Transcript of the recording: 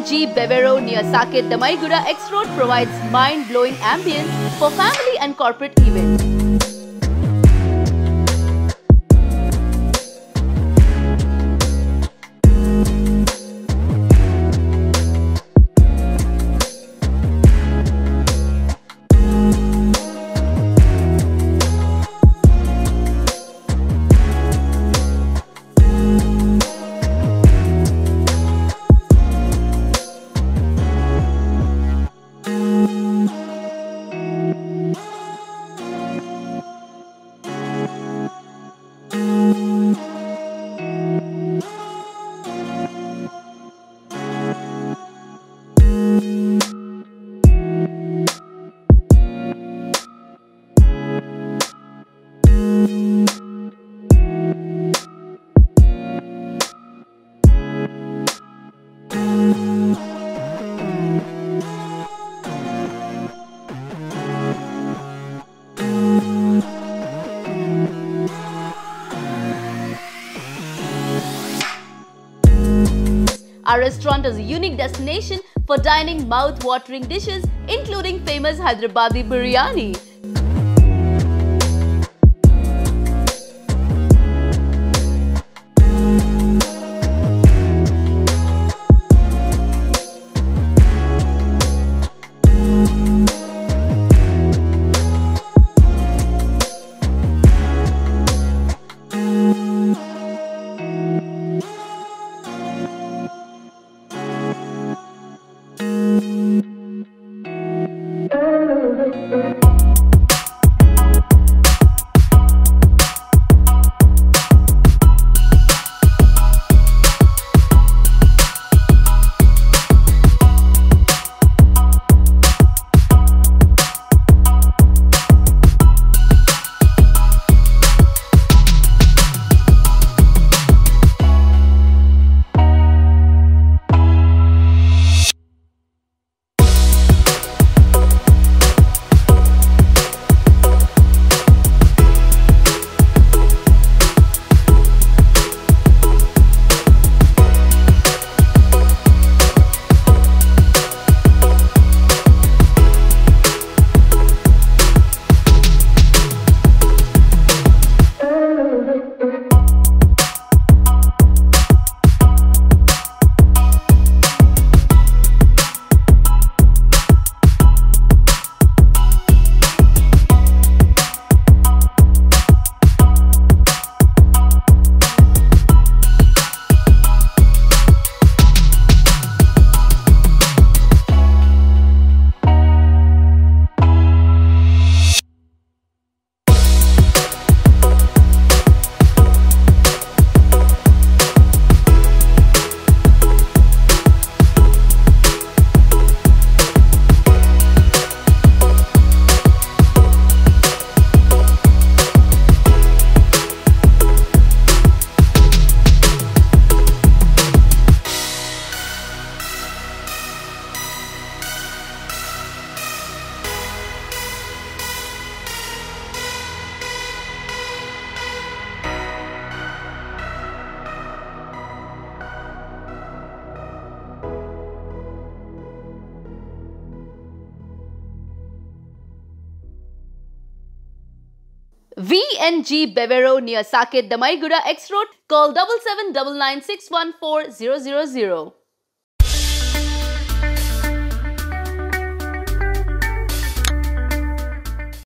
VNG Bevero near Saket, Dammaiguda X-Road provides mind-blowing ambience for family and corporate events. Our restaurant is a unique destination for dining mouth-watering dishes, including famous Hyderabadi biryani. VNG Bevero near Saket, Dammaiguda X Road. Call 7799614000.